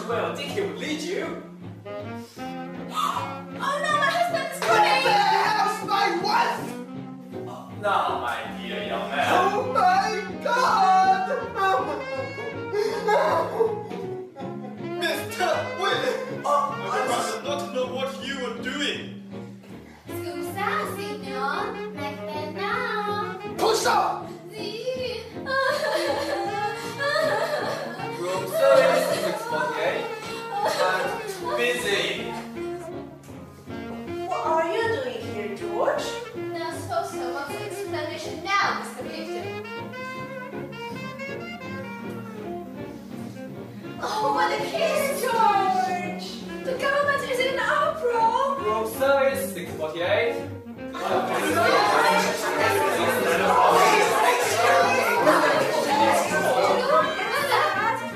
as well. I think he will lead you. Oh no, my husband is coming! The house, my wife! Oh, no, my dear young man. Oh my God! Mr. Willie! I must not know what you are doing. Scusa, signor, McMahon. Push up! Room service 648. I'm busy. What are you doing here, George? Now, Sosa wants an explanation now, Mr. Clifton. Oh, what a kiss, George! The government is in an uproar. Room service 648.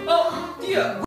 Oh, dear.